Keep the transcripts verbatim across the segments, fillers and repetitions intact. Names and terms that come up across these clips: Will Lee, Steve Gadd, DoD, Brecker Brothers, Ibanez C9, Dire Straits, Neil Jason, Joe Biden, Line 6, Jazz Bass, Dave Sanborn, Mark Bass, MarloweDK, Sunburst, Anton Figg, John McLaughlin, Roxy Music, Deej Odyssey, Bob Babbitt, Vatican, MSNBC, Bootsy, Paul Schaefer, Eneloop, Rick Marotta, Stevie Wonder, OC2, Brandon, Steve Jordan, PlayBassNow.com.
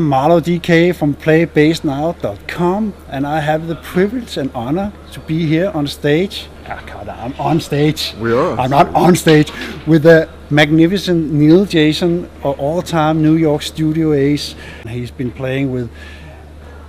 I'm MarloweDK from Play Bass Now dot com, and I have the privilege and honor to be here on stage. Oh, God, I'm on stage. We are. I'm not on stage with the magnificent Neil Jason, our all-time New York studio ace. He's been playing with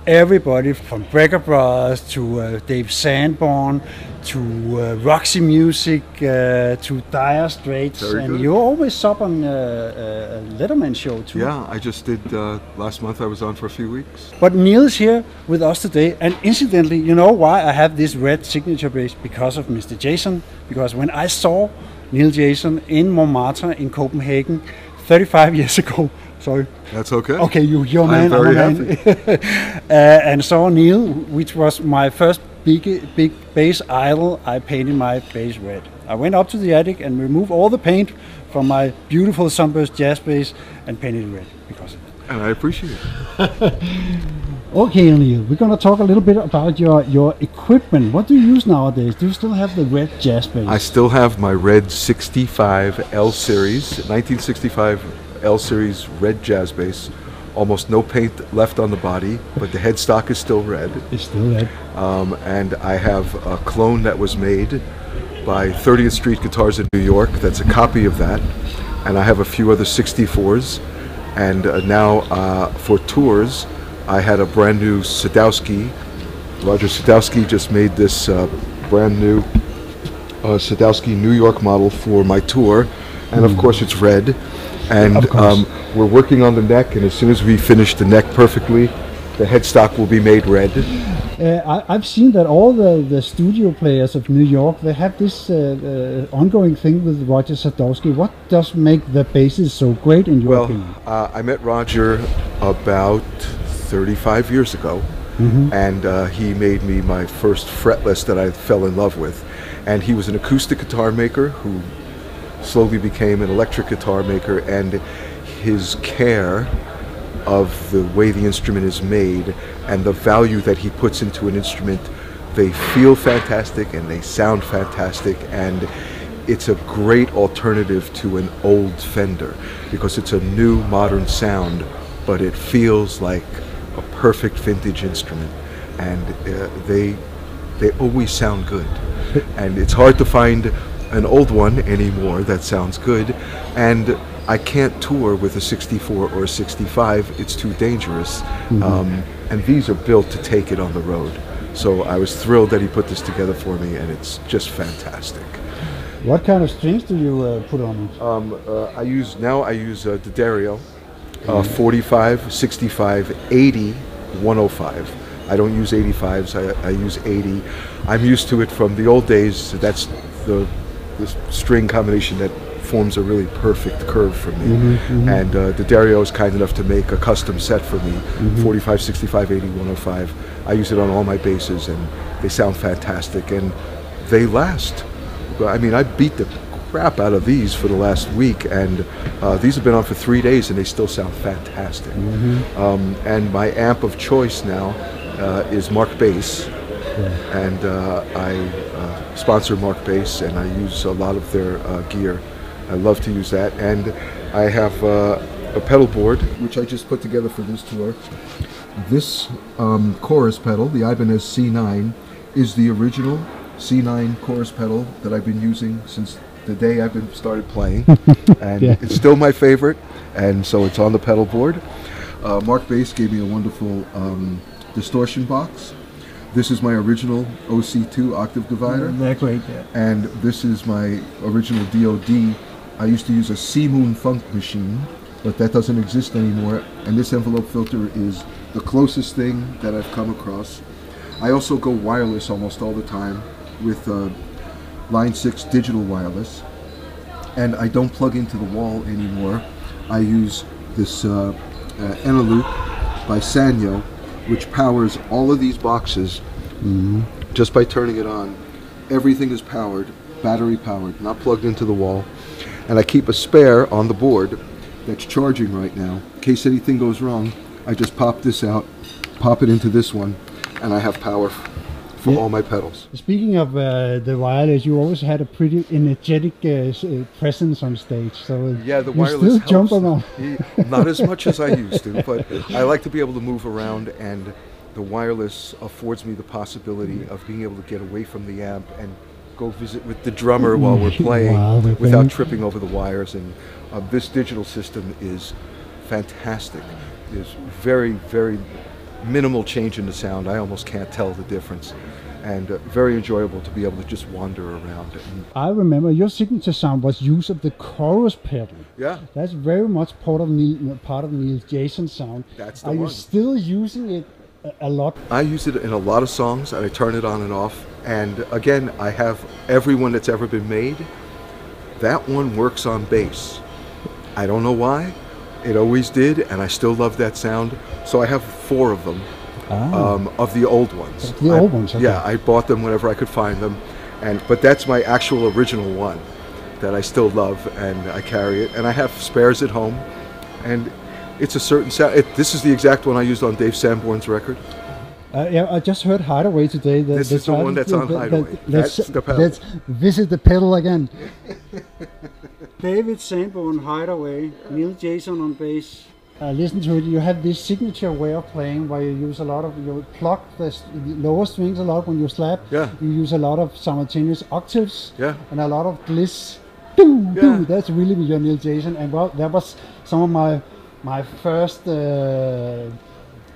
everybody from Brecker Brothers to uh, Dave Sanborn to uh, Roxy Music uh, to Dire Straits. Very and good. You're always up on uh, a Letterman show too. Yeah, I just did uh, last month. I was on for a few weeks. But Neil's here with us today, and incidentally, you know why I have this red signature bass? Because of Mister Jason. Because when I saw Neil Jason in Montmartre in Copenhagen thirty-five years ago. Sorry. That's okay. Okay, you, you're man. I'm very happy. uh, and saw Neil, which was my first big, big bass idol. I painted my bass red. I went up to the attic and removed all the paint from my beautiful Sunburst Jazz Bass and painted it red because of it. And I appreciate it. Okay, Neil, we're gonna talk a little bit about your your equipment. What do you use nowadays? Do you still have the red Jazz Bass? I still have my red sixty-five L-series, nineteen sixty-five. L-series red Jazz Bass, almost no paint left on the body, but the headstock is still red. It's still red. Um, and I have a clone that was made by thirtieth Street Guitars in New York. That's a copy of that, and I have a few other sixty-fours. And uh, now uh, for tours, I had a brand new Sadowsky. Roger Sadowsky just made this uh, brand new uh, Sadowsky New York model for my tour, and mm. of course it's red. And um, we're working on the neck, and as soon as we finish the neck perfectly, the headstock will be made red. Uh, I, I've seen that all the, the studio players of New York, they have this uh, uh, ongoing thing with Roger Sadowsky. What does make the basses so great in your well, opinion? Well, uh, I met Roger about thirty-five years ago, mm-hmm. and uh, he made me my first fretless that I fell in love with. And he was an acoustic guitar maker who slowly became an electric guitar maker, and his care of the way the instrument is made and the value that he puts into an instrument, they feel fantastic and they sound fantastic, and it's a great alternative to an old Fender because it's a new modern sound, but it feels like a perfect vintage instrument, and uh, they they always sound good, and it's hard to find an old one anymore that sounds good. And I can't tour with a sixty-four or a sixty-five, it's too dangerous. Mm-hmm. um, and these are built to take it on the road. So I was thrilled that he put this together for me, and it's just fantastic. What kind of strings do you uh, put on it? Um, uh, I use, now I use uh, D'Addario, uh, forty-five, sixty-five, eighty, one oh five. I don't use eighty-fives, I, I use eighty. I'm used to it from the old days. That's the this string combination that forms a really perfect curve for me. Mm-hmm, mm-hmm. And uh, D'Addario is kind enough to make a custom set for me, mm-hmm. forty-five, sixty-five, eighty, one oh five. I use it on all my basses, and they sound fantastic, and they last. I mean, I beat the crap out of these for the last week, and uh, these have been on for three days, and they still sound fantastic. Mm-hmm. um, and my amp of choice now uh, is Mark Bass. Yeah. And uh, I uh, sponsor Mark Bass, and I use a lot of their uh, gear. I love to use that, and I have uh, a pedal board which I just put together for this tour. This um, chorus pedal, the Ibanez C nine, is the original C nine chorus pedal that I've been using since the day I've been started playing, and yeah. It's still my favorite, and so it's on the pedal board. Uh, Mark Bass gave me a wonderful um, distortion box. This is my original O C two octave divider. Mm, that's great, yeah. And this is my original DoD. I used to use a Sea Moon funk machine, but that doesn't exist anymore. And this envelope filter is the closest thing that I've come across. I also go wireless almost all the time with uh, Line six digital wireless. And I don't plug into the wall anymore. I use this uh, uh, Eneloop by Sanyo, which powers all of these boxes. Mm-hmm. Just by turning it on, everything is powered, battery powered, not plugged into the wall. And I keep a spare on the board that's charging right now. In case anything goes wrong, I just pop this out, pop it into this one, and I have power for yeah. all my pedals. Speaking of uh, the wireless, you always had a pretty energetic uh, presence on stage. So yeah, the wireless helps. Jump around. Not as much as I used to, but I like to be able to move around, and the wireless affords me the possibility of being able to get away from the amp and go visit with the drummer while we're playing wow, we're without playing. tripping over the wires. And uh, this digital system is fantastic. There's very, very minimal change in the sound. I almost can't tell the difference. And uh, very enjoyable to be able to just wander around. And I remember your signature sound was use of the chorus pedal. Yeah, that's very much part of Neil, part of Neil Jason's sound. That's the Are one. you still using it a, a lot? I use it in a lot of songs, and I turn it on and off. And again, I have everyone that's ever been made. That one works on bass. I don't know why. It always did, and I still love that sound. So I have four of them. Ah. Um, of the old ones. The I, old ones, okay. Yeah, I bought them whenever I could find them, and but that's my actual original one that I still love, and I carry it, and I have spares at home, and it's a certain sound. It, this is the exact one I used on Dave Sanborn's record. Uh, yeah, I just heard Hideaway today. The, this the is the one that's on Hideaway. That, that's that's the pedal. Let's visit the pedal again. David Sanborn, Hideaway, Neil Jason on bass. Uh, listen to it, you have this signature way of playing where you use a lot of, you pluck the lower strings a lot when you slap, yeah. you use a lot of simultaneous octaves, yeah. and a lot of gliss, boom, yeah. boom, that's really your Neil Jason. And well, that was some of my, my first, uh,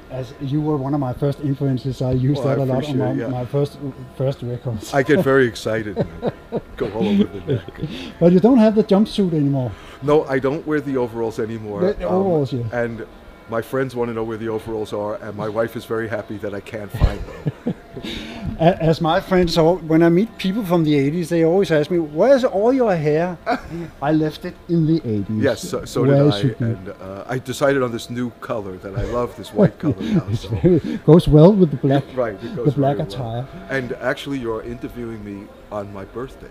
as you were one of my first influences, I used well, that I a lot on my, yeah. my first, first records. I get very excited and go all over the neck. But you don't have the jumpsuit anymore. No, I don't wear the overalls anymore. The, the overalls, um, yeah. And my friends want to know where the overalls are, and my wife is very happy that I can't find them. As my friends, when I meet people from the eighties, they always ask me, where's all your hair? I left it in the eighties. Yes, so, so did I. And uh, I decided on this new color that I love, this white color now. It so. goes well with the black, right, it goes the black attire. Well. And actually, you're interviewing me on my birthday.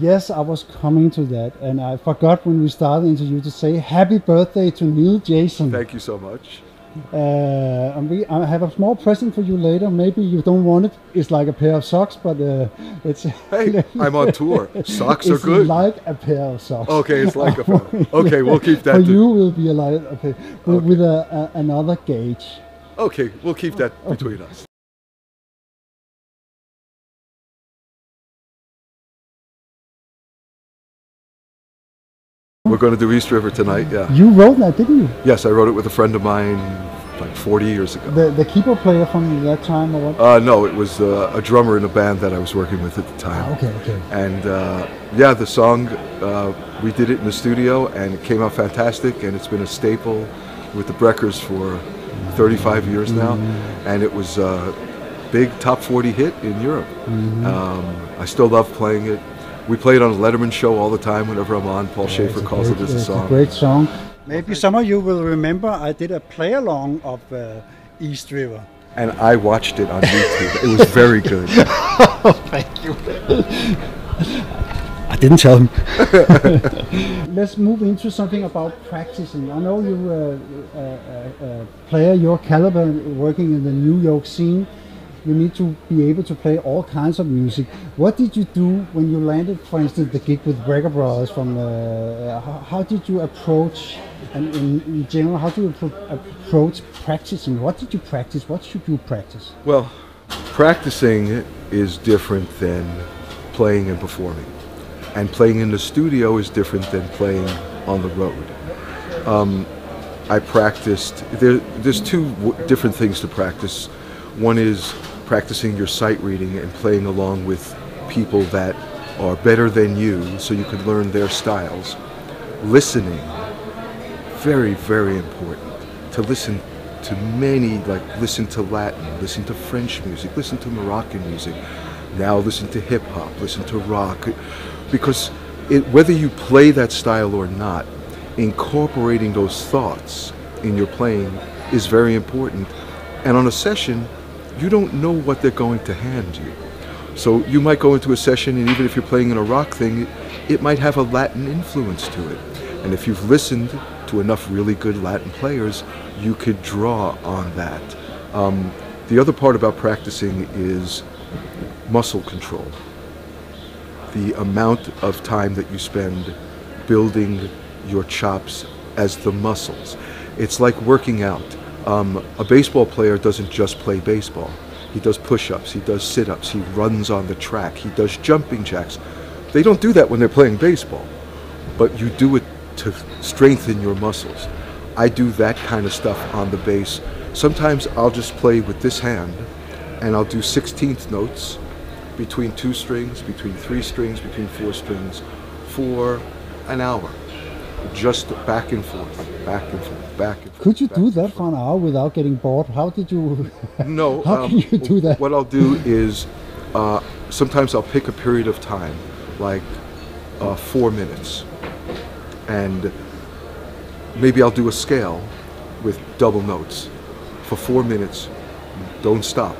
Yes, I was coming to that, and I forgot when we started the interview to say happy birthday to Neil Jason. Thank you so much. Uh, and we, I have a small present for you later. Maybe you don't want it. It's like a pair of socks, but uh, it's... Hey, I'm on tour. Socks are good. It's like a pair of socks. Okay, it's like a pair. Okay, we'll keep that. For you will be like a pair okay. with a, a, another gauge. Okay, we'll keep that okay. between us. We're going to do East River tonight, yeah. You wrote that, didn't you? Yes, I wrote it with a friend of mine like forty years ago. The, the keyboard player from that time or what? Uh, no, it was uh, a drummer in a band that I was working with at the time. Ah, okay, okay. And uh, yeah, the song, uh, we did it in the studio and it came out fantastic, and it's been a staple with the Breckers for thirty-five years mm-hmm. now. And it was a big top forty hit in Europe. Mm-hmm. um, I still love playing it. We play it on the Letterman show all the time. Whenever I'm on, Paul yeah, Schaefer calls great, it as a song. It's a great song. Maybe some of you will remember I did a play-along of uh, East River. And I watched it on YouTube. It was very good. Oh, thank you. I didn't tell him. Let's move into something about practicing. I know you were uh, a, a player your caliber working in the New York scene. You need to be able to play all kinds of music. What did you do when you landed, for instance, the gig with Brecker Brothers? From uh, how, how did you approach, and in, in general, how do you approach practicing? What did you practice? What should you practice? Well, practicing is different than playing and performing, and playing in the studio is different than playing on the road. Um, I practiced, there, there's two w different things to practice. One is practicing your sight reading and playing along with people that are better than you so you can learn their styles. Listening, very, very important. To listen to many, like listen to Latin, listen to French music, listen to Moroccan music. Now listen to hip hop, listen to rock. Because it, whether you play that style or not, incorporating those thoughts in your playing is very important. And on a session, you don't know what they're going to hand you. So you might go into a session, and even if you're playing in a rock thing, it might have a Latin influence to it. And if you've listened to enough really good Latin players, you could draw on that. Um, the other part about practicing is muscle control. The amount of time that you spend building your chops as the muscles. It's like working out. Um, a baseball player doesn't just play baseball. He does push-ups, he does sit-ups, he runs on the track, he does jumping jacks. They don't do that when they're playing baseball, but you do it to strengthen your muscles. I do that kind of stuff on the bass. Sometimes I'll just play with this hand, and I'll do sixteenth notes between two strings, between three strings, between four strings, for an hour. Just back and forth, back and forth, back and forth. Could you do that for an hour without getting bored? How did you? No. How um, can you do that? What I'll do is uh, sometimes I'll pick a period of time, like uh, four minutes, and maybe I'll do a scale with double notes for four minutes. Don't stop.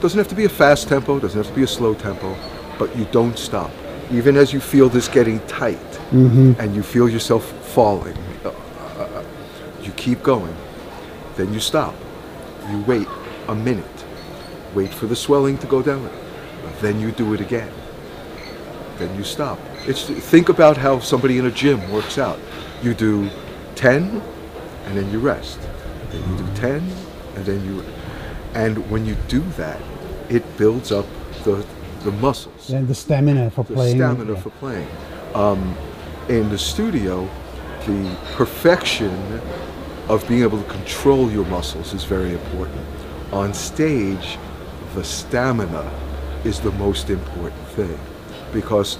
Doesn't have to be a fast tempo. Doesn't have to be a slow tempo, but you don't stop. Even as you feel this getting tight, mm-hmm. and you feel yourself falling, uh, uh, you keep going. Then you stop. You wait a minute. Wait for the swelling to go down. Then you do it again. Then you stop. It's, think about how somebody in a gym works out. You do ten, and then you rest. Then you do ten, and then you... And when you do that, it builds up the... the muscles. And the stamina for the playing. The stamina yeah. for playing. Um, in the studio, the perfection of being able to control your muscles is very important. On stage, the stamina is the most important thing, because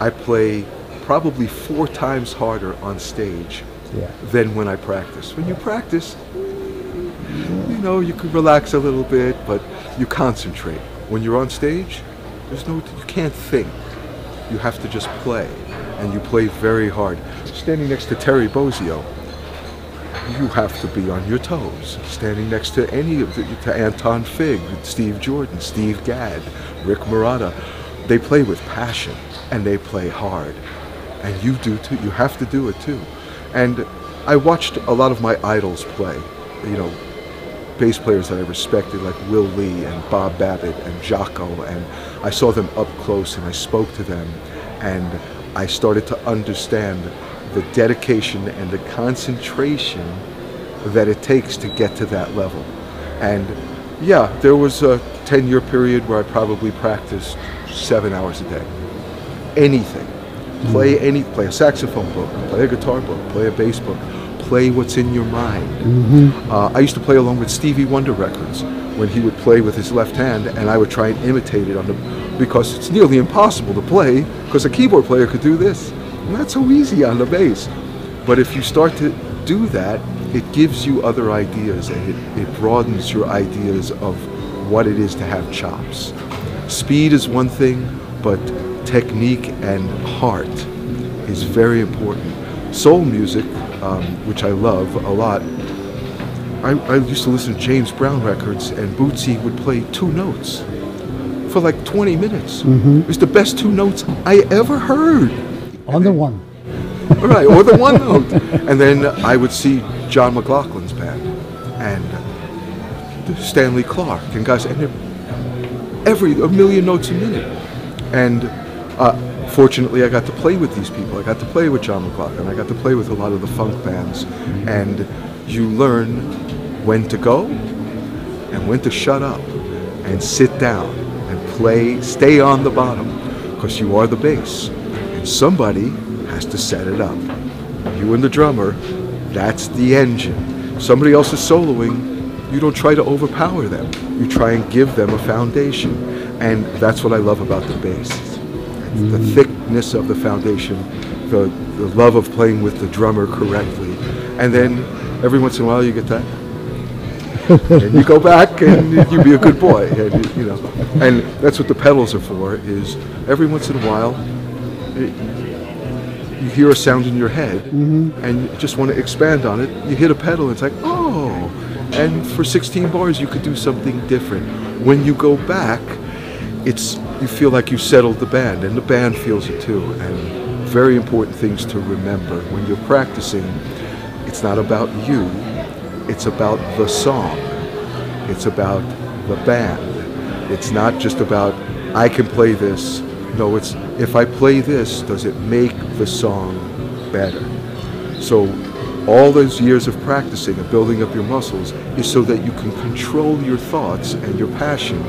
I play probably four times harder on stage yeah. than when I practice. When you practice, you know, you can relax a little bit, but you concentrate. When you're on stage, there's no, you can't think. You have to just play, and you play very hard. Standing next to Terry Bozio, you have to be on your toes. Standing next to any of the, to Anton Figg, Steve Jordan, Steve Gadd, Rick Marotta, they play with passion, and they play hard. And you do too, you have to do it too. And I watched a lot of my idols play, you know, bass players that I respected, like Will Lee and Bob Babbitt and Jocko, and I saw them up close and I spoke to them, and I started to understand the dedication and the concentration that it takes to get to that level. And yeah, there was a ten-year period where I probably practiced seven hours a day. Anything. Play any, play a saxophone book, play a guitar book, play a bass book. Play what's in your mind. Mm-hmm. uh, I used to play along with Stevie Wonder records when he would play with his left hand, and I would try and imitate it on the, because it's nearly impossible to play because a keyboard player could do this. Not so easy on the bass. But if you start to do that, it gives you other ideas, and it, it broadens your ideas of what it is to have chops. Speed is one thing, but technique and heart is very important. Soul music, Um, which I love a lot. I, I used to listen to James Brown records, and Bootsy would play two notes for like twenty minutes. Mm-hmm. It was the best two notes I ever heard. On and the then, one. Right, or the one note. And then I would see John McLaughlin's band and Stanley Clark and guys, and every a million notes a minute. And uh, fortunately, I got to play with these people. I got to play with John McLaughlin. I got to play with a lot of the funk bands. And you learn when to go and when to shut up and sit down and play, stay on the bottom, because you are the bass. And somebody has to set it up. You and the drummer That's the engine. Somebody else is soloing, you don't try to overpower them. You try and give them a foundation. And that's what I love about the bass. Mm. The thickness of the foundation, the, the love of playing with the drummer correctly. And then every once in a while you get that. And you go back and you be a good boy, and you know, and that's what the pedals are for. Is every once in a while it, you hear a sound in your head, mm-hmm. and you just want to expand on it. You hit a pedal, and it's like, oh, and for sixteen bars you could do something different. When you go back, it's you feel like you settled the band, and the band feels it too. And very important things to remember when you're practicing. It's not about you. It's about the song. It's about the band. It's not just about, I can play this. No, it's, if I play this, does it make the song better? So all those years of practicing and building up your muscles is so that you can control your thoughts and your passion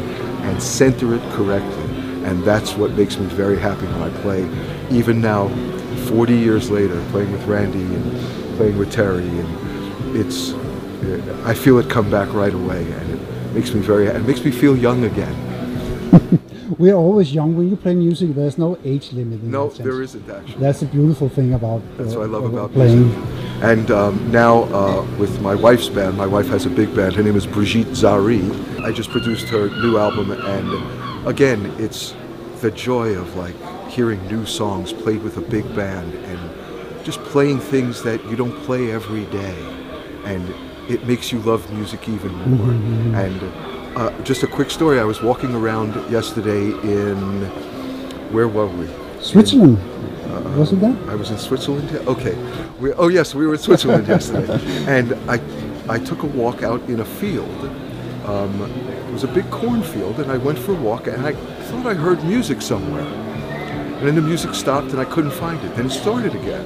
and center it correctly. And that's what makes me very happy when I play. Even now, forty years later, playing with Randy and playing with Terry, and it's, I feel it come back right away, and it makes me very, it makes me feel young again. We're always young when you play music. There's no age limit. In no, that there isn't actually. That's the beautiful thing about uh, that's what I love about playing. Music. And um, now uh, with my wife's band, my wife has a big band. Her name is Brigitte Zari. I just produced her new album, and again, it's the joy of like hearing new songs played with a big band and just playing things that you don't play every day, and it makes you love music even more. Mm-hmm. And uh, just a quick story, I was walking around yesterday in, where were we? Switzerland, in, uh, wasn't that? I was in Switzerland, okay. We, oh yes, we were in Switzerland yesterday. And I, I took a walk out in a field. Um, it was a big cornfield, and I went for a walk, and I thought I heard music somewhere. And then the music stopped and I couldn't find it. Then it started again.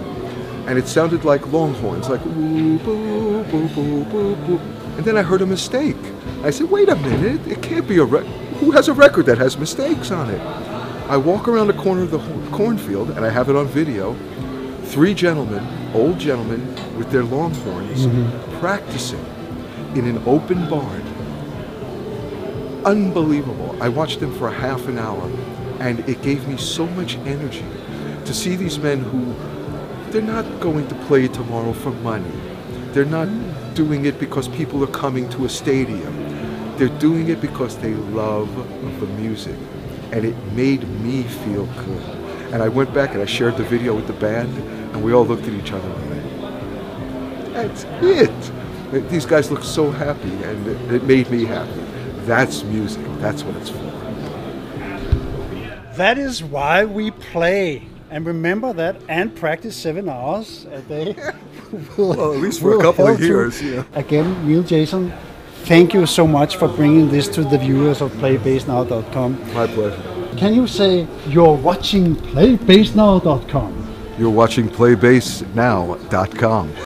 And it sounded like longhorns, like ooh, boo, boo, boo, boo, boo. And then I heard a mistake. I said, wait a minute, it can't be a record. Who has a record that has mistakes on it? I walk around the corner of the cornfield, and I have it on video. Three gentlemen, old gentlemen, with their longhorns, mm-hmm. practicing in an open barn. Unbelievable. I watched them for half an hour, and it gave me so much energy to see these men who, they're not going to play tomorrow for money. They're not doing it because people are coming to a stadium. They're doing it because they love the music. And it made me feel good. And I went back and I shared the video with the band, and we all looked at each other and went, that's it. These guys look so happy, and it, it made me happy. That's music. That's what it's for. That is why we play. And remember that, and practice seven hours a day. we'll, well, at least for we'll a couple of years. Yeah. Again, Neil Jason, thank you so much for bringing this to the viewers of Play Bass Now dot com. My pleasure. Can you say you're watching Play Bass Now dot com? You're watching Play Bass Now dot com.